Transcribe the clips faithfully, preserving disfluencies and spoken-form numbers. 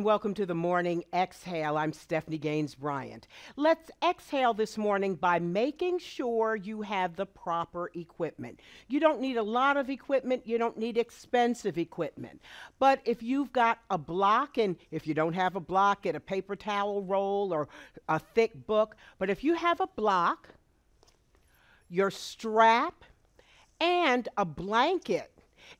and welcome to the Morning Exhale. I'm Stephanie Gaines-Bryant. Let's exhale this morning by making sure you have the proper equipment. You don't need a lot of equipment. You don't need expensive equipment. But if you've got a block, and if you don't have a block, get a paper towel roll or a thick book. But if you have a block, your strap, and a blanket,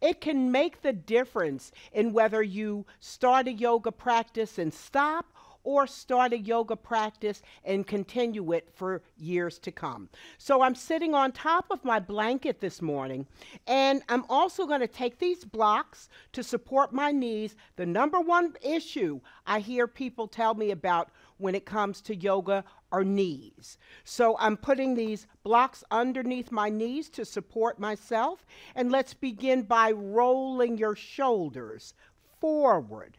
it can make the difference in whether you start a yoga practice and stop, or start a yoga practice and continue it for years to come. So I'm sitting on top of my blanket this morning, and I'm also going to take these blocks to support my knees. The number one issue I hear people tell me about when it comes to yoga are knees. So I'm putting these blocks underneath my knees to support myself, and let's begin by rolling your shoulders forward,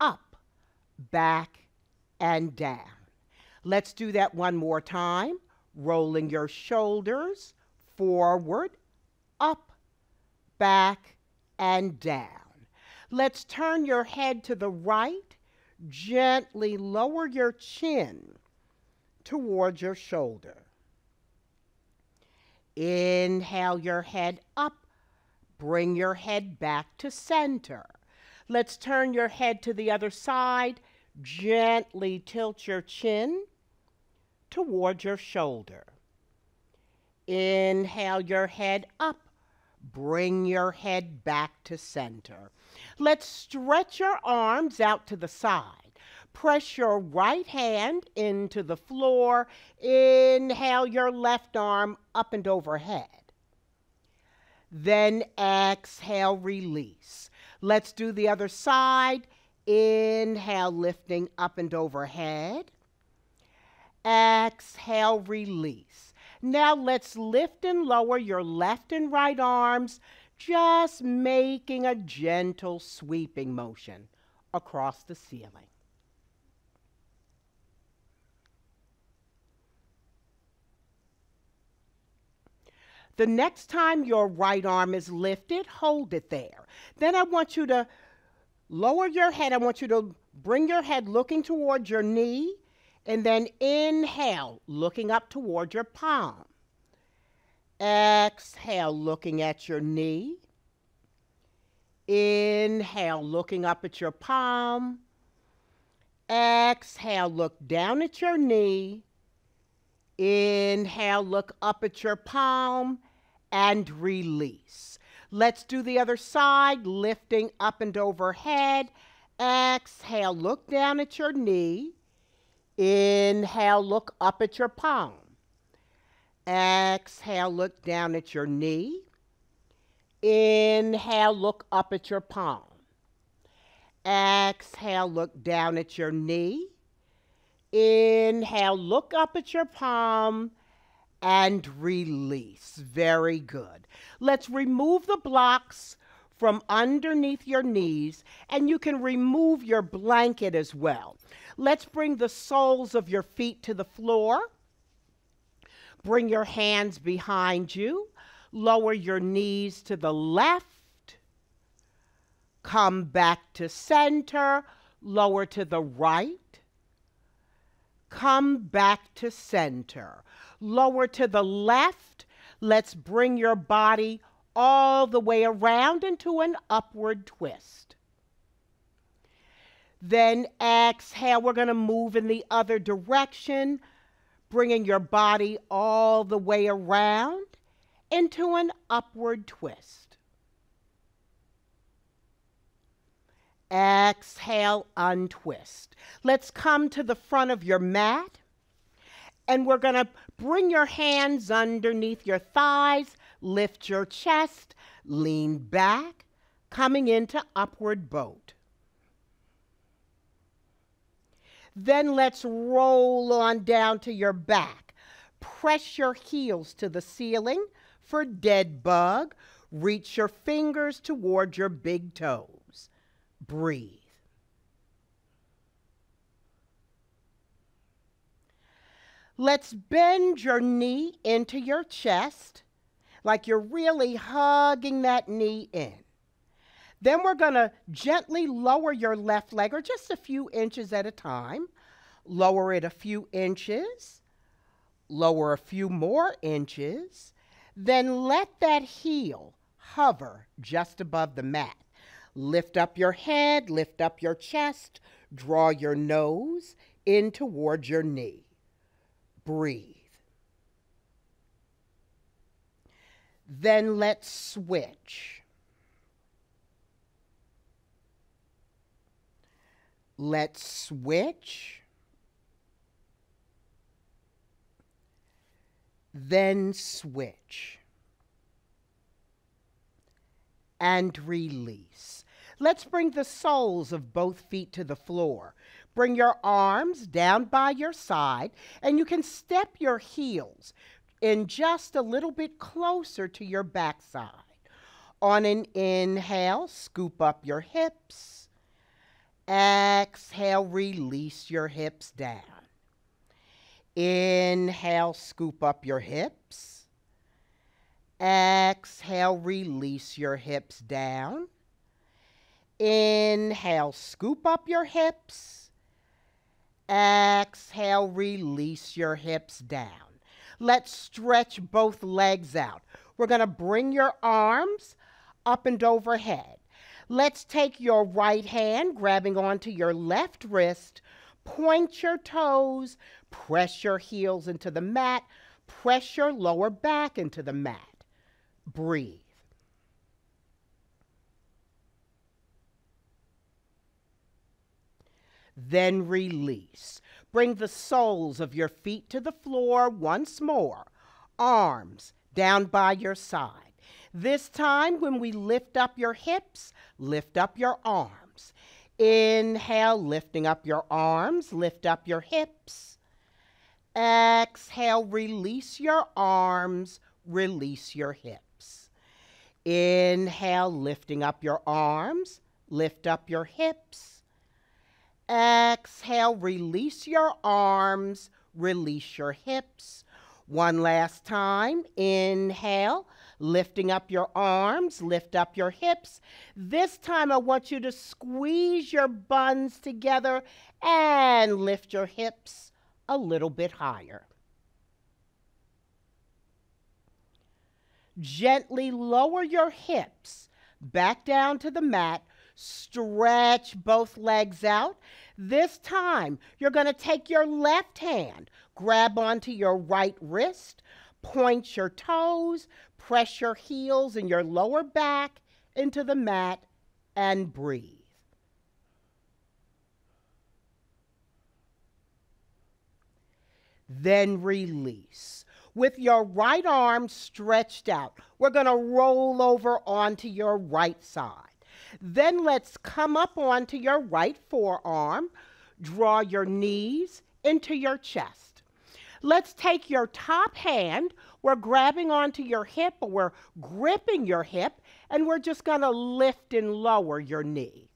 up, back, and down. Let's do that one more time. Rolling your shoulders forward, up, back, and down. Let's turn your head to the right. Gently lower your chin towards your shoulder. Inhale your head up. Bring your head back to center. Let's turn your head to the other side. Gently tilt your chin towards your shoulder. Inhale your head up. Bring your head back to center. Let's stretch your arms out to the side. Press your right hand into the floor. Inhale your left arm up and overhead. Then exhale, release. Let's do the other side. Inhale, lifting up and overhead. Exhale, release. Now let's lift and lower your left and right arms, just making a gentle sweeping motion across the ceiling. The next time your right arm is lifted, hold it there. Then I want you to lower your head. I want you to bring your head looking towards your knee, and then inhale, looking up towards your palm. Exhale, looking at your knee. Inhale, looking up at your palm. Exhale, look down at your knee. Inhale, look up at your palm, and release. Let's do the other side, lifting up and overhead. Exhale, look down at your knee. Inhale, look up at your palm. Exhale, look down at your knee. Inhale, look up at your palm. Exhale, look down at your knee. Inhale, look up at your palm, and release. Very good. Let's remove the blocks from underneath your knees, and you can remove your blanket as well. Let's bring the soles of your feet to the floor. Bring your hands behind you. Lower your knees to the left. Come back to center. Lower to the right. Come back to center. Lower to the left. Let's bring your body all the way around into an upward twist. Then exhale. We're going to move in the other direction, bringing your body all the way around into an upward twist. Exhale, untwist. Let's come to the front of your mat, and we're going to bring your hands underneath your thighs, lift your chest, lean back, coming into upward boat. Then let's roll on down to your back. Press your heels to the ceiling for dead bug. Reach your fingers toward your big toes. Breathe. Let's bend your knee into your chest, like you're really hugging that knee in. Then we're going to gently lower your left leg, or just a few inches at a time. Lower it a few inches. Lower a few more inches. Then let that heel hover just above the mat. Lift up your head, lift up your chest, draw your nose in towards your knee. Breathe. Then let's switch. Let's switch. Then switch. And release. Let's bring the soles of both feet to the floor. Bring your arms down by your side, and you can step your heels in just a little bit closer to your backside. On an inhale, scoop up your hips. Exhale, release your hips down. Inhale, scoop up your hips. Exhale, release your hips down. Inhale, scoop up your hips. Exhale, release your hips down. Let's stretch both legs out. We're going to bring your arms up and overhead. Let's take your right hand, grabbing onto your left wrist. Point your toes, press your heels into the mat, press your lower back into the mat. Breathe. Then release. Bring the soles of your feet to the floor once more. Arms down by your side. This time, when we lift up your hips, lift up your arms. Inhale, lifting up your arms, lift up your hips. Exhale, release your arms, release your hips. Inhale, lifting up your arms, lift up your hips. Exhale, release your arms, release your hips. One last time, inhale, lifting up your arms, lift up your hips. This time I want you to squeeze your buns together and lift your hips a little bit higher. Gently lower your hips back down to the mat. Stretch both legs out. This time, you're going to take your left hand, grab onto your right wrist, point your toes, press your heels and your lower back into the mat, and breathe. Then release. With your right arm stretched out, we're going to roll over onto your right side. Then let's come up onto your right forearm, draw your knees into your chest. Let's take your top hand, we're grabbing onto your hip, or we're gripping your hip, and we're just going to lift and lower your knee.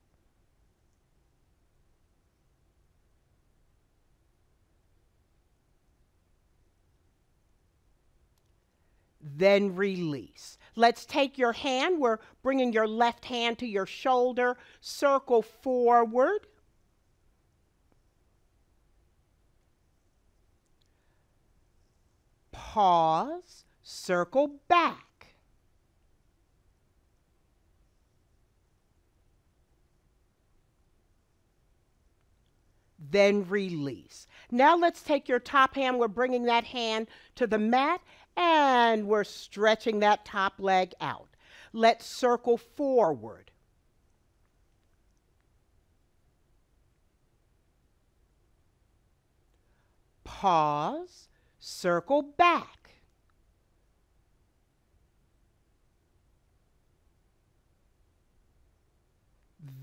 Then release. Let's take your hand. We're bringing your left hand to your shoulder. Circle forward. Pause. Circle back. Then release. Now let's take your top hand. We're bringing that hand to the mat. And we're stretching that top leg out. Let's circle forward. Pause. Circle back.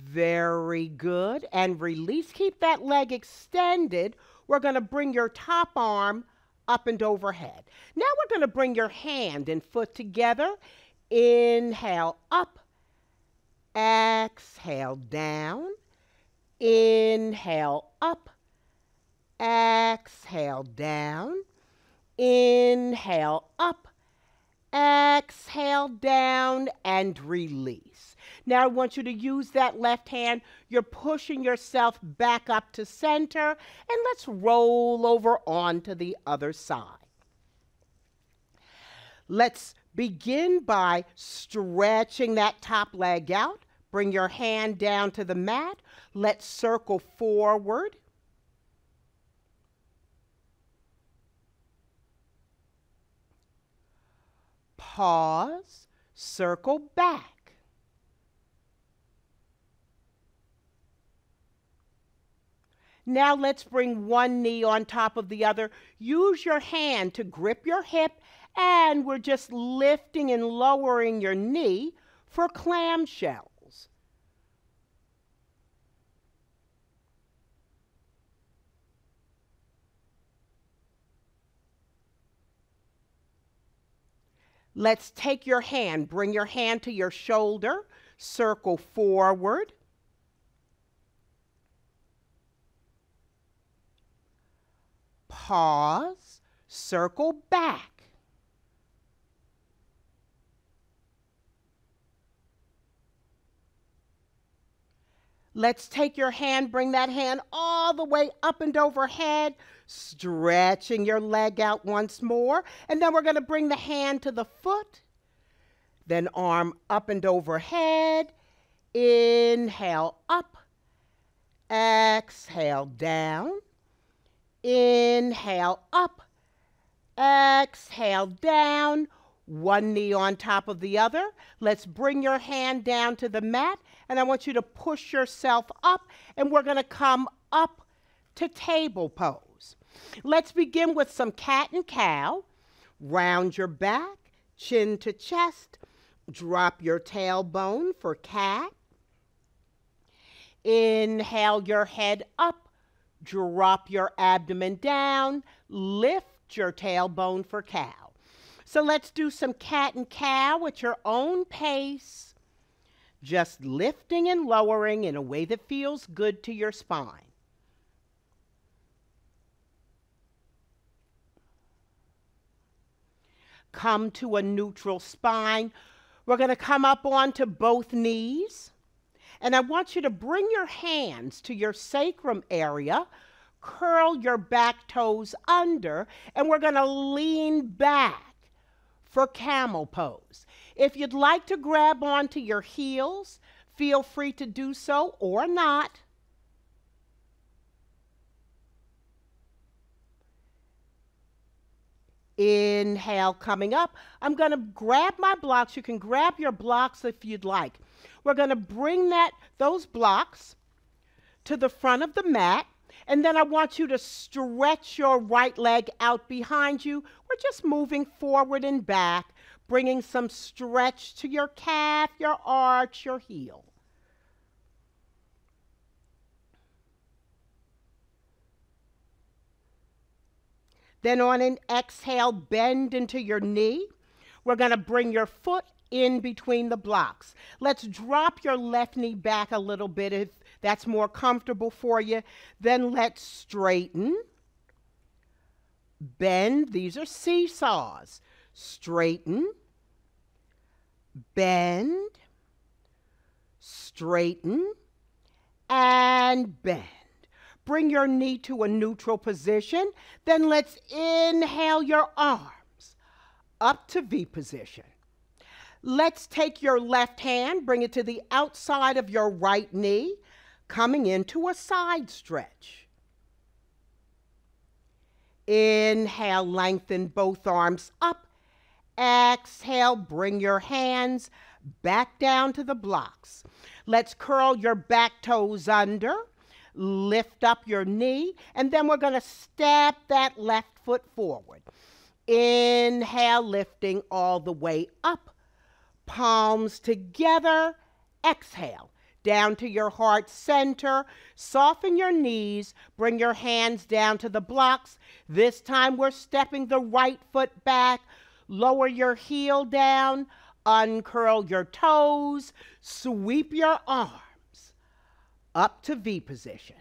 Very good. And release. Keep that leg extended. We're going to bring your top arm up and overhead. Now we're going to bring your hand and foot together. Inhale up, exhale down, inhale up, exhale down, inhale up, Exhale down and release. Now I want you to use that left hand. You're pushing yourself back up to center, and let's roll over onto the other side. Let's begin by stretching that top leg out. Bring your hand down to the mat. Let's circle forward. Pause, circle back. Now let's bring one knee on top of the other. Use your hand to grip your hip, and we're just lifting and lowering your knee for clamshells. Let's take your hand, bring your hand to your shoulder, circle forward, pause, circle back. Let's take your hand, bring that hand all the way up and overhead, stretching your leg out once more. And then we're going to bring the hand to the foot, then arm up and overhead. Inhale up, exhale down, inhale up, exhale down. One knee on top of the other. Let's bring your hand down to the mat, and I want you to push yourself up, and we're going to come up to table pose. Let's begin with some cat and cow. Round your back, chin to chest. Drop your tailbone for cat. Inhale your head up. Drop your abdomen down. Lift your tailbone for cow. So let's do some cat and cow at your own pace, just lifting and lowering in a way that feels good to your spine. Come to a neutral spine. We're going to come up onto both knees, and I want you to bring your hands to your sacrum area, curl your back toes under, and we're going to lean back for camel pose. If you'd like to grab onto your heels, feel free to do so or not. Inhale, coming up. I'm going to grab my blocks. You can grab your blocks if you'd like. We're going to bring that, those blocks to the front of the mat, and then I want you to stretch your right leg out behind you. We're just moving forward and back, bringing some stretch to your calf, your arch, your heel. Then on an exhale, bend into your knee. We're going to bring your foot in between the blocks. Let's drop your left knee back a little bit if that's more comfortable for you. Then let's straighten, bend. These are seesaws. Straighten, bend, straighten, and bend. Bring your knee to a neutral position. Then let's inhale your arms up to V position. Let's take your left hand, bring it to the outside of your right knee, coming into a side stretch. Inhale, lengthen both arms up. Exhale, bring your hands back down to the blocks. Let's curl your back toes under, lift up your knee, and then we're going to step that left foot forward. Inhale, lifting all the way up, palms together. Exhale, down to your heart center, soften your knees, bring your hands down to the blocks. This time we're stepping the right foot back, lower your heel down, uncurl your toes, sweep your arms up to V position.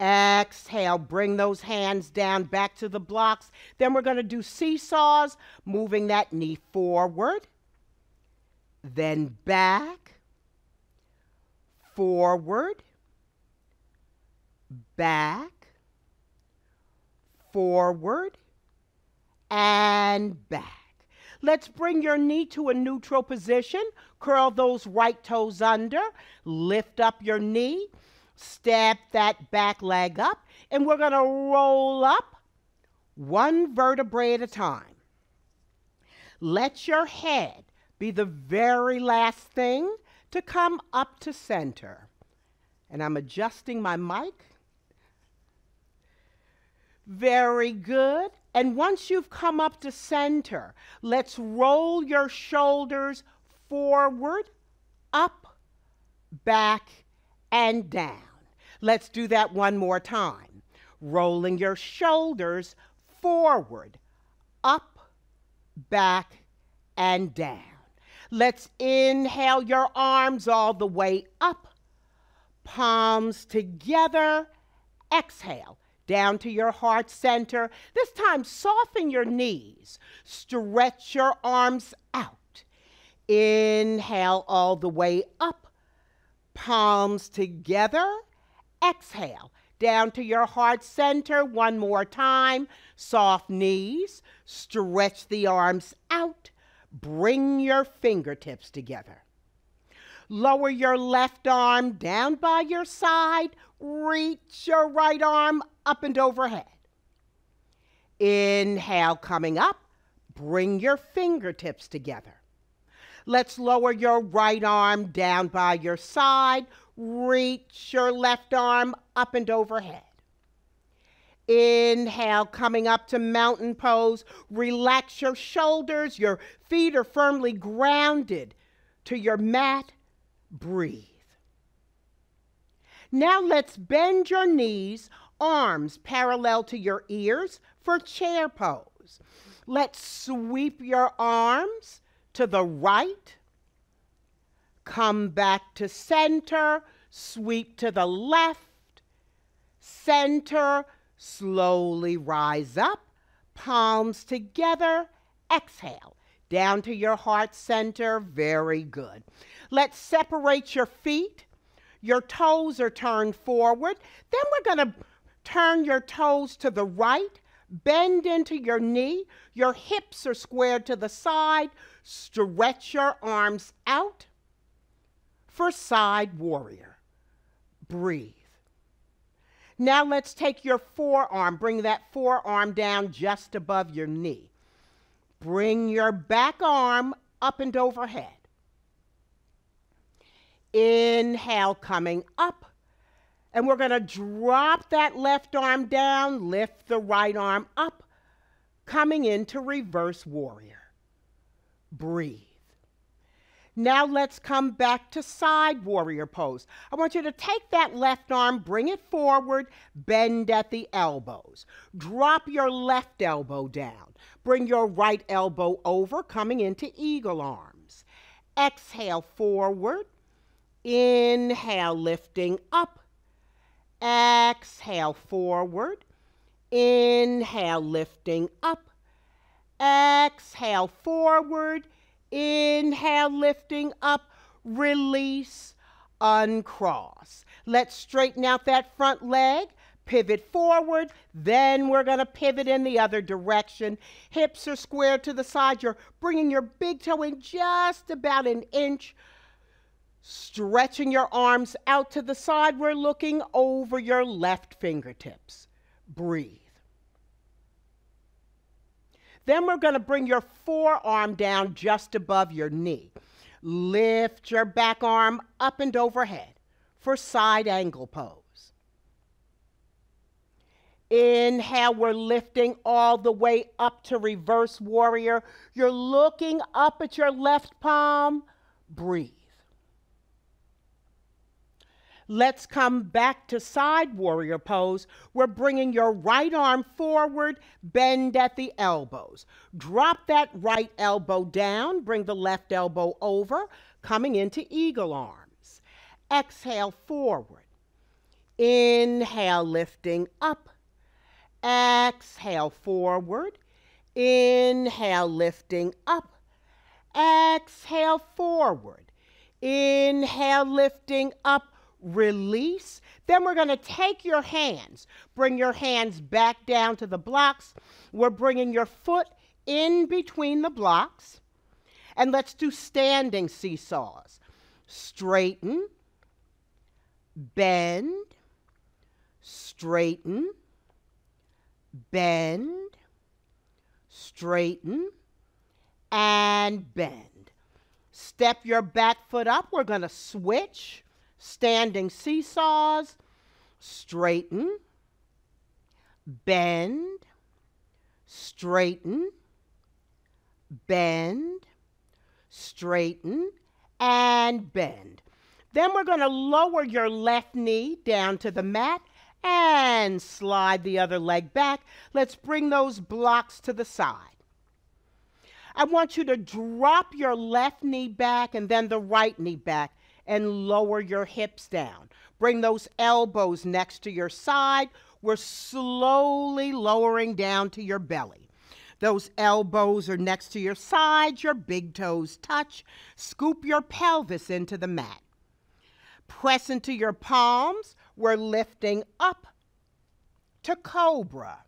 Exhale, bring those hands down back to the blocks. Then we're going to do seesaws, moving that knee forward, then back, forward, back, forward, and back. Let's bring your knee to a neutral position. Curl those right toes under. Lift up your knee. Step that back leg up. And we're going to roll up one vertebrae at a time. Let your head be the very last thing to come up to center. And I'm adjusting my mic. Very good. And once you've come up to center, let's roll your shoulders forward, up, back, and down. Let's do that one more time. Rolling your shoulders forward, up, back, and down. Let's inhale your arms all the way up, palms together, exhale. Down to your heart center. This time, soften your knees. Stretch your arms out. Inhale all the way up. Palms together. Exhale. Down to your heart center. One more time. Soft knees. Stretch the arms out. Bring your fingertips together. Lower your left arm down by your side. Reach your right arm up and overhead. Inhale, coming up. Bring your fingertips together. Let's lower your right arm down by your side. Reach your left arm up and overhead. Inhale, coming up to mountain pose. Relax your shoulders. Your feet are firmly grounded to your mat. Breathe. Now let's bend your knees, arms parallel to your ears for chair pose. Let's sweep your arms to the right, come back to center, sweep to the left, center, slowly rise up, palms together, exhale. Down to your heart center, very good. Let's separate your feet. Your toes are turned forward. Then we're going to turn your toes to the right, bend into your knee. Your hips are squared to the side. Stretch your arms out for side warrior. Breathe. Now let's take your forearm. Bring that forearm down just above your knee. Bring your back arm up and overhead. Inhale, coming up. And we're going to drop that left arm down, lift the right arm up, coming into reverse warrior. Breathe. Now let's come back to side warrior pose. I want you to take that left arm, bring it forward, bend at the elbows. Drop your left elbow down. Bring your right elbow over, coming into eagle arms. Exhale, forward. Inhale, lifting up. Exhale, forward. Inhale, lifting up. Exhale, forward. Inhale, lifting up. Release, uncross. Let's straighten out that front leg. Pivot forward. Then we're going to pivot in the other direction. Hips are squared to the side. You're bringing your big toe in just about an inch. Stretching your arms out to the side. We're looking over your left fingertips. Breathe. Then we're going to bring your forearm down just above your knee. Lift your back arm up and overhead for side angle pose. Inhale, we're lifting all the way up to reverse warrior. You're looking up at your left palm. Breathe. Let's come back to side warrior pose. We're bringing your right arm forward, bend at the elbows. Drop that right elbow down, bring the left elbow over, coming into eagle arms. Exhale, forward. Inhale, lifting up. Exhale, forward. Inhale, lifting up. Exhale, forward. Inhale, lifting up. Release. Then we're going to take your hands. Bring your hands back down to the blocks. We're bringing your foot in between the blocks. And let's do standing seesaws. Straighten, bend, straighten, bend, straighten, and bend. Step your back foot up. We're going to switch. Standing seesaws. Straighten, bend, straighten, bend, straighten, and bend. Then we're going to lower your left knee down to the mat and slide the other leg back. Let's bring those blocks to the side. I want you to drop your left knee back and then the right knee back and lower your hips down. Bring those elbows next to your side. We're slowly lowering down to your belly. Those elbows are next to your sides, your big toes touch. Scoop your pelvis into the mat. Press into your palms. We're lifting up to cobra.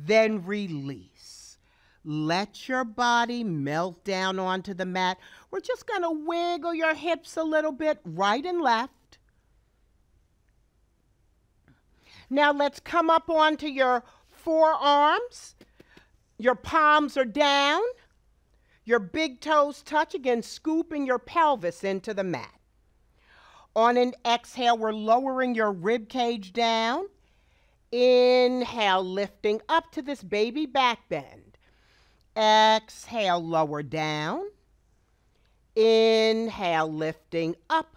Then release. Let your body melt down onto the mat. We're just going to wiggle your hips a little bit, right and left. Now let's come up onto your forearms. Your palms are down. Your big toes touch. Again, scooping your pelvis into the mat. On an exhale, we're lowering your rib cage down. Inhale, lifting up to this baby back bend. Exhale, lower down. Inhale, lifting up.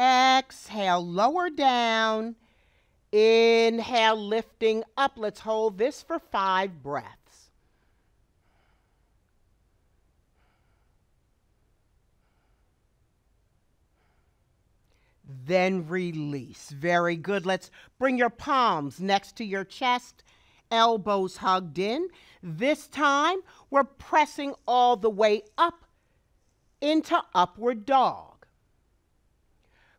Exhale, lower down. Inhale, lifting up. Let's hold this for five breaths. Then release. Very good. Let's bring your palms next to your chest. Elbows hugged in. This time, we're pressing all the way up into upward dog.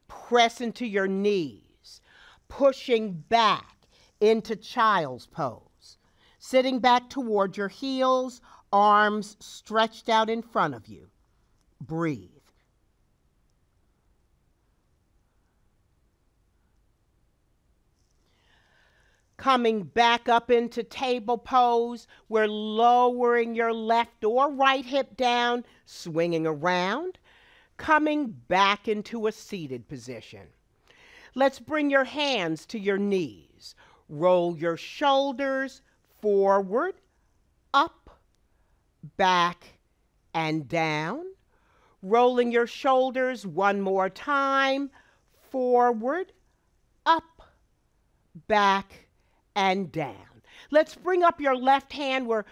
Press into your knees, pushing back into child's pose. Sitting back toward your heels, arms stretched out in front of you. Breathe. Coming back up into table pose, we're lowering your left or right hip down, swinging around, coming back into a seated position. Let's bring your hands to your knees. Roll your shoulders forward, up, back, and down. Rolling your shoulders one more time, forward, up, back, and down. Let's bring up your left hand. We're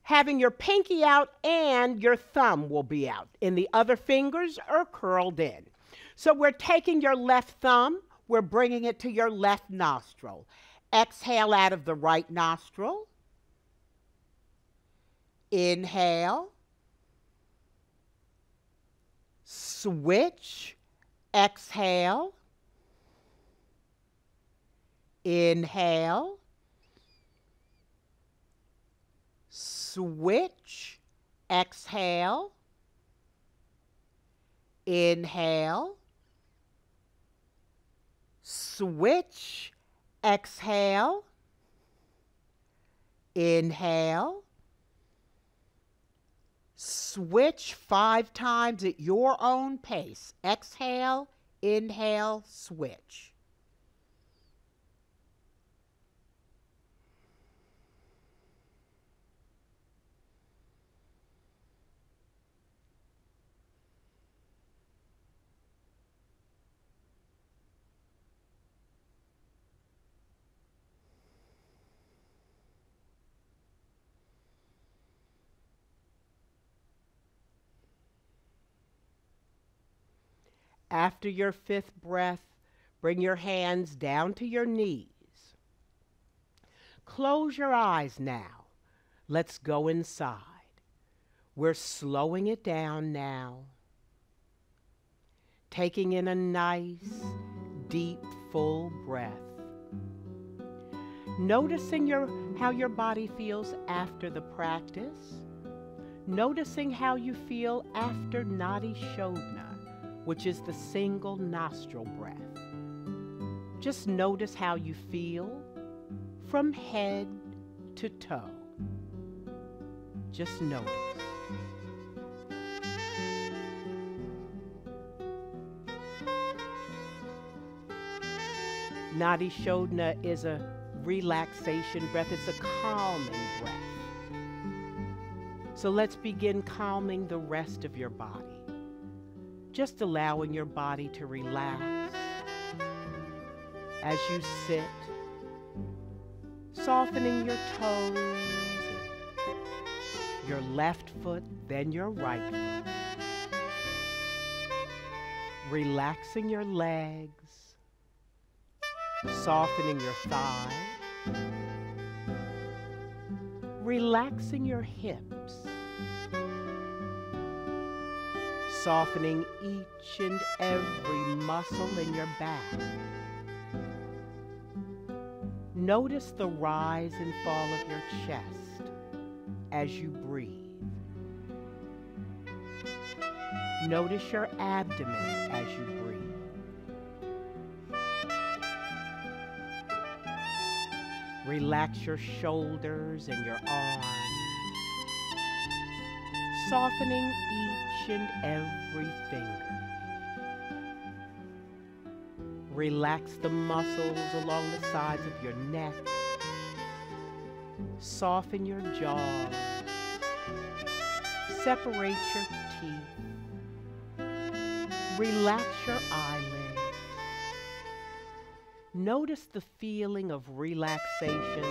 having your pinky out and your thumb will be out, and the other fingers are curled in. So we're taking your left thumb, we're bringing it to your left nostril. Exhale out of the right nostril. Inhale. Switch. Exhale. Inhale, switch, exhale, inhale, switch, exhale, inhale, switch five times at your own pace. Exhale, inhale, switch. After your fifth breath, bring your hands down to your knees. Close your eyes now. Let's go inside. We're slowing it down now. Taking in a nice, deep, full breath. Noticing your, how your body feels after the practice. Noticing how you feel after Nadi Shodhana, which is the single nostril breath. Just notice how you feel from head to toe. Just notice. Nadi Shodhana is a relaxation breath. It's a calming breath. So let's begin calming the rest of your body. Just allowing your body to relax as you sit, softening your toes, your left foot, then your right foot. Relaxing your legs. Softening your thigh, relaxing your hips, softening each and every muscle in your back. Notice the rise and fall of your chest as you breathe. Notice your abdomen as you breathe. Relax your shoulders and your arms, softening each and every finger. Relax the muscles along the sides of your neck. Soften your jaw. Separate your teeth. Relax your eyelids. Notice the feeling of relaxation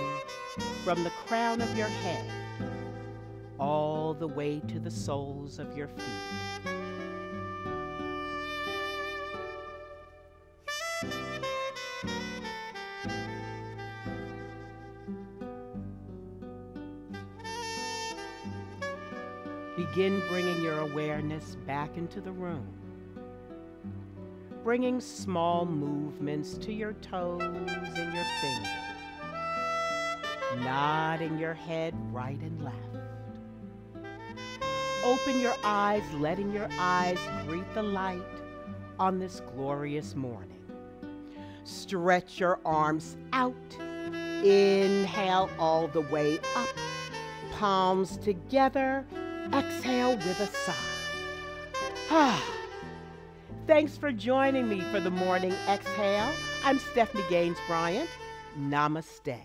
from the crown of your head all the way to the soles of your feet. Begin bringing your awareness back into the room. Bringing small movements to your toes and your fingers. Nodding your head right and left. Open your eyes, letting your eyes greet the light on this glorious morning. Stretch your arms out. Inhale all the way up. Palms together. Exhale with a sigh. Ah. Thanks for joining me for the Morning Exhale. I'm Stephanie Gaines-Bryant. Namaste.